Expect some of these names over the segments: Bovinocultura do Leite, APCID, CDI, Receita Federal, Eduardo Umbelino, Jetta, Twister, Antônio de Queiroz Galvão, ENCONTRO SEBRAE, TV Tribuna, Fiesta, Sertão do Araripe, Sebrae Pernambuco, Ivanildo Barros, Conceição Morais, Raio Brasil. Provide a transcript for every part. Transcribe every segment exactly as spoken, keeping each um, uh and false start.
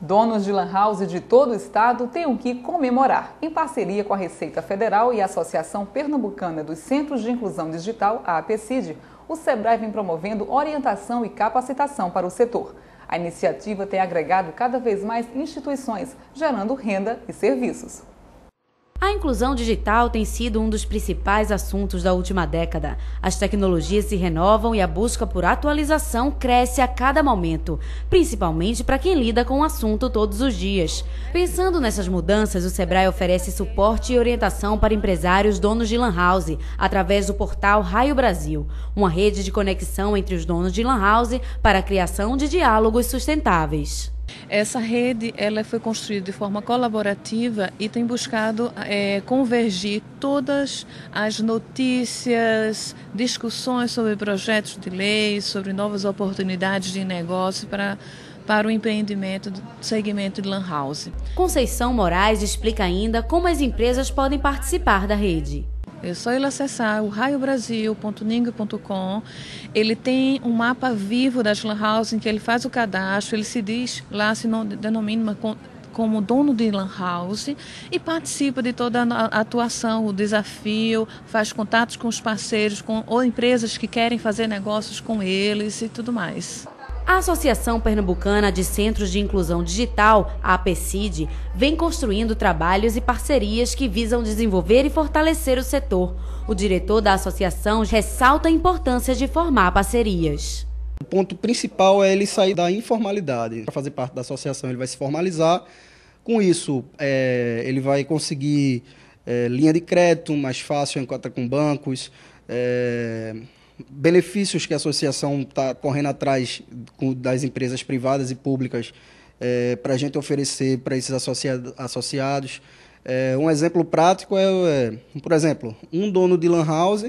Donos de lan house de todo o estado têm o que comemorar. Em parceria com a Receita Federal e a Associação Pernambucana dos Centros de Inclusão Digital, a APCID, o SEBRAE vem promovendo orientação e capacitação para o setor. A iniciativa tem agregado cada vez mais instituições, gerando renda e serviços. A inclusão digital tem sido um dos principais assuntos da última década. As tecnologias se renovam e a busca por atualização cresce a cada momento, principalmente para quem lida com o assunto todos os dias. Pensando nessas mudanças, o SEBRAE oferece suporte e orientação para empresários donos de lan house, através do portal Raio Brasil, uma rede de conexão entre os donos de lan house para a criação de diálogos sustentáveis. Essa rede ela foi construída de forma colaborativa e tem buscado é, convergir todas as notícias, discussões sobre projetos de lei, sobre novas oportunidades de negócio para para o empreendimento do segmento de lan house. Conceição Morais explica ainda como as empresas podem participar da rede. É só ele acessar o raio brasil ponto ningo ponto com. Ele tem um mapa vivo das lan house em que ele faz o cadastro, ele se diz lá, se não, denomina uma, como dono de lan house e participa de toda a atuação, o desafio, faz contatos com os parceiros com, ou empresas que querem fazer negócios com eles e tudo mais. A Associação Pernambucana de Centros de Inclusão Digital, a APCID, vem construindo trabalhos e parcerias que visam desenvolver e fortalecer o setor. O diretor da associação ressalta a importância de formar parcerias. O ponto principal é ele sair da informalidade. Para fazer parte da associação, ele vai se formalizar. Com isso, é, ele vai conseguir é, linha de crédito mais fácil em conta com bancos, é, benefícios que a associação está correndo atrás das empresas privadas e públicas é, para a gente oferecer para esses associado, associados. É, um exemplo prático é, é, por exemplo, um dono de lan house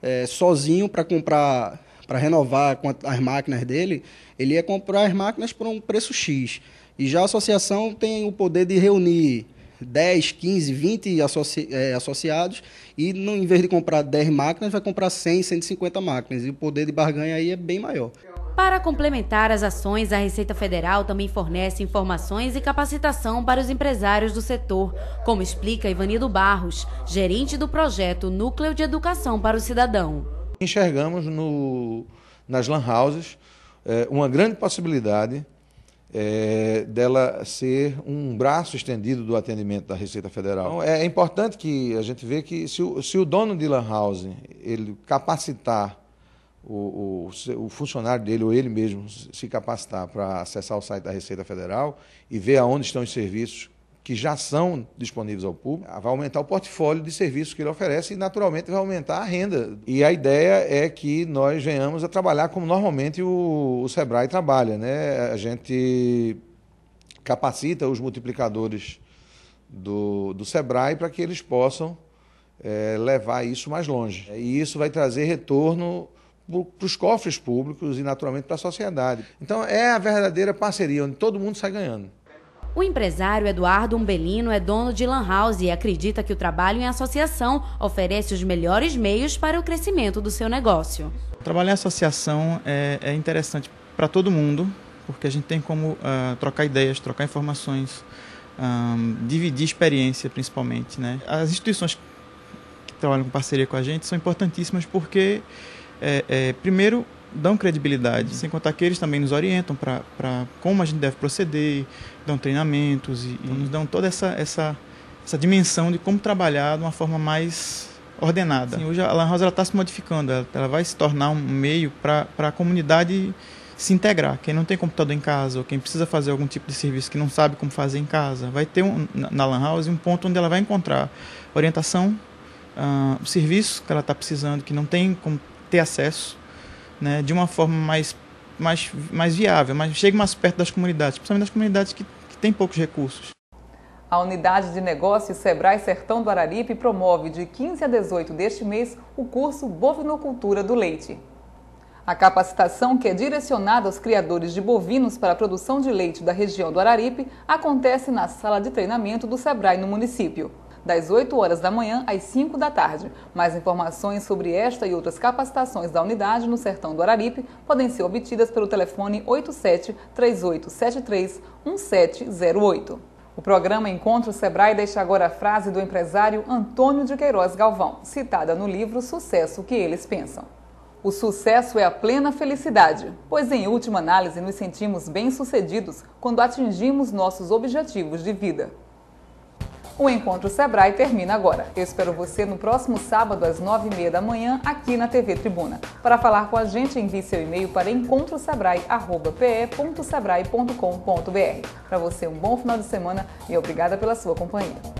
é, sozinho para comprar, para renovar as máquinas dele, ele ia comprar as máquinas por um preço X. E já a associação tem o poder de reunir dez, quinze, vinte associ, é, associados e no, em vez de comprar dez máquinas, vai comprar cem, cento e cinquenta máquinas e o poder de barganha aí é bem maior. Para complementar as ações, a Receita Federal também fornece informações e capacitação para os empresários do setor, como explica Ivanildo Barros, gerente do projeto Núcleo de Educação para o Cidadão. Enxergamos no, nas lan houses é, uma grande possibilidade É, dela ser um braço estendido do atendimento da Receita Federal. Então, é importante que a gente veja que se o, se o dono de lan house ele capacitar o, o, o funcionário dele ou ele mesmo se capacitar para acessar o site da Receita Federal e ver aonde estão os serviços que já são disponíveis ao público, vai aumentar o portfólio de serviços que ele oferece e, naturalmente, vai aumentar a renda. E a ideia é que nós venhamos a trabalhar como normalmente o, o SEBRAE trabalha, né? A gente capacita os multiplicadores do, do SEBRAE para que eles possam é, levar isso mais longe. E isso vai trazer retorno para os cofres públicos e, naturalmente, para a sociedade. Então, é a verdadeira parceria, onde todo mundo sai ganhando. O empresário Eduardo Umbelino é dono de lan house e acredita que o trabalho em associação oferece os melhores meios para o crescimento do seu negócio. Trabalhar em associação é, é interessante para todo mundo, porque a gente tem como uh, trocar ideias, trocar informações, um, dividir experiência principalmente, né? As instituições que trabalham com parceria com a gente são importantíssimas porque, é, é, primeiro, dão credibilidade, sem contar que eles também nos orientam para como a gente deve proceder, dão treinamentos e, e nos dão toda essa, essa, essa dimensão de como trabalhar de uma forma mais ordenada. Assim, hoje a lan house está se modificando, ela, ela vai se tornar um meio para a comunidade se integrar. Quem não tem computador em casa ou quem precisa fazer algum tipo de serviço que não sabe como fazer em casa, vai ter um, na, na lan house um ponto onde ela vai encontrar orientação, uh, o serviço que ela está precisando, que não tem como ter acesso, né, de uma forma mais, mais, mais viável, mas chegue mais perto das comunidades, principalmente das comunidades que, que têm poucos recursos. A unidade de negócios SEBRAE Sertão do Araripe promove de quinze a dezoito deste mês o curso Bovinocultura do Leite. A capacitação, que é direcionada aos criadores de bovinos para a produção de leite da região do Araripe, acontece na sala de treinamento do SEBRAE no município. das oito horas da manhã às cinco da tarde. Mais informações sobre esta e outras capacitações da unidade no Sertão do Araripe podem ser obtidas pelo telefone oito sete três oito sete três um sete zero oito. O programa Encontro Sebrae deixa agora a frase do empresário Antônio de Queiroz Galvão, citada no livro Sucesso que Eles Pensam. O sucesso é a plena felicidade, pois em última análise nos sentimos bem-sucedidos quando atingimos nossos objetivos de vida. O Encontro Sebrae termina agora. Eu espero você no próximo sábado às nove e meia da manhã aqui na T V Tribuna. Para falar com a gente, envie seu e-mail para encontro sebrae arroba p e ponto sebrae ponto com ponto br. Para você, um bom final de semana e obrigada pela sua companhia.